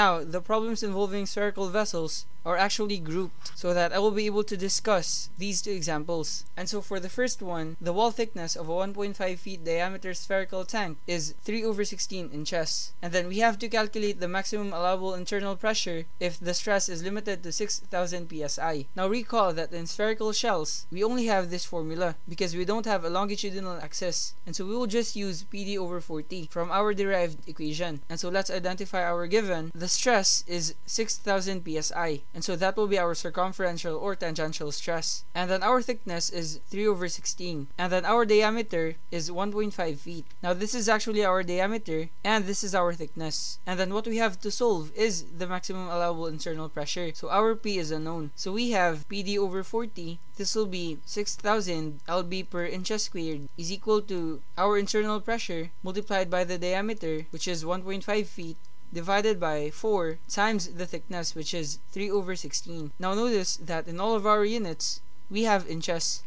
Now, the problems involving spherical vessels are actually grouped so that I will be able to discuss these two examples. And so for the first one, the wall thickness of a 1.5 feet diameter spherical tank is 3/16 inches. And then we have to calculate the maximum allowable internal pressure if the stress is limited to 6,000 psi. Now recall that in spherical shells, we only have this formula because we don't have a longitudinal axis. And so we will just use PD/40 from our derived equation. And so let's identify our given. The stress is 6,000 psi. And so that will be our circumferential or tangential stress. And then our thickness is 3/16. And then our diameter is 1.5 feet. Now this is actually our diameter and this is our thickness. And then what we have to solve is the maximum allowable internal pressure. So our P is unknown. So we have PD/40. This will be 6,000 lb per inch squared is equal to our internal pressure multiplied by the diameter, which is 1.5 feet. Divided by 4 times the thickness, which is 3/16. Now notice that in all of our units, we have inches.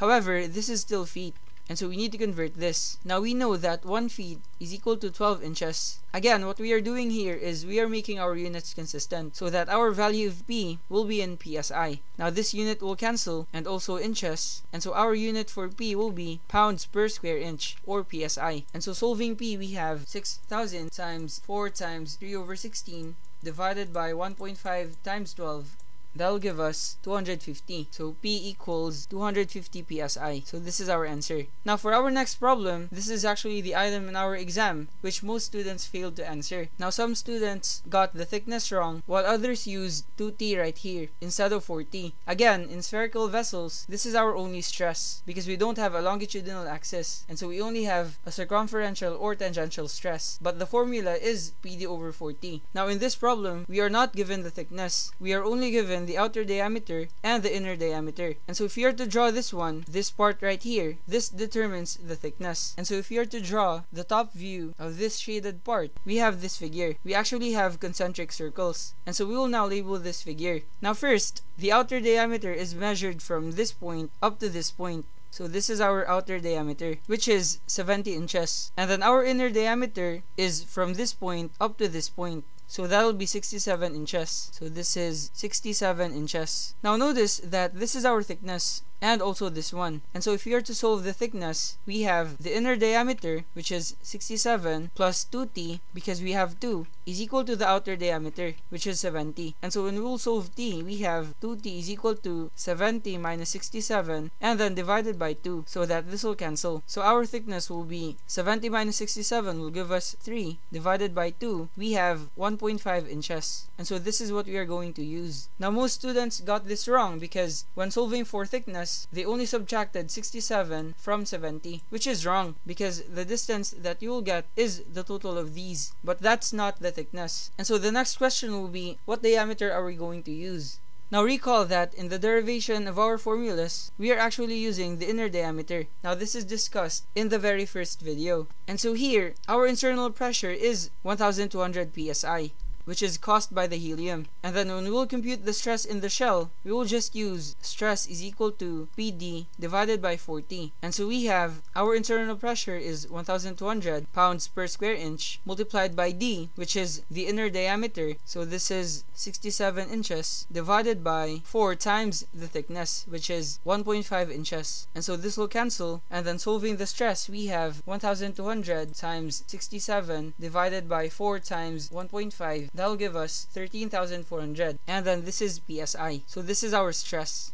However, this is still feet, and so we need to convert this. Now we know that 1 feet is equal to 12 inches. Again, what we are doing here is we are making our units consistent so that our value of P will be in PSI. Now this unit will cancel and also inches, and so our unit for P will be pounds per square inch or PSI. And so solving P, we have 6,000 times 4 times 3/16 divided by 1.5 times 12. That'll give us 250. So P equals 250 psi. So this is our answer. Now for our next problem, this is actually the item in our exam which most students failed to answer. Now some students got the thickness wrong while others used 2T right here instead of 4T. Again, in spherical vessels, this is our only stress because we don't have a longitudinal axis, and so we only have a circumferential or tangential stress. But the formula is PD/40. Now in this problem, we are not given the thickness. We are only given the outer diameter and the inner diameter. And so if you are to draw this one, this part right here, this determines the thickness. And so if you are to draw the top view of this shaded part, we have this figure. We actually have concentric circles. And so we will now label this figure. Now first, the outer diameter is measured from this point up to this point. So this is our outer diameter, which is 70 inches. And then our inner diameter is from this point up to this point. So that'll be 67 inches. So this is 67 inches. Now notice that this is our thickness and also this one. And so if you are to solve the thickness, we have the inner diameter, which is 67 plus 2t, because we have 2, is equal to the outer diameter, which is 70. And so when we will solve t, we have 2t is equal to 70 minus 67 and then divided by 2, so that this will cancel. So our thickness will be 70 minus 67 will give us 3 divided by 2. We have 1.5 inches. And so this is what we are going to use. Now most students got this wrong because when solving for thickness, they only subtracted 67 from 70, which is wrong because the distance that you will get is the total of these, but that's not the thickness. And so the next question will be, what diameter are we going to use? Now recall that in the derivation of our formulas, we are actually using the inner diameter. Now this is discussed in the very first video. And so here, our internal pressure is 1200 psi, which is caused by the helium. And then when we will compute the stress in the shell, we will just use stress is equal to PD divided by 4T. And so we have our internal pressure is 1200 pounds per square inch multiplied by D, which is the inner diameter. So this is 67 inches divided by 4 times the thickness, which is 1.5 inches. And so this will cancel. And then solving the stress, we have 1200 times 67 divided by 4 times 1.5. That'll give us 13,400, and then this is PSI. So this is our stress.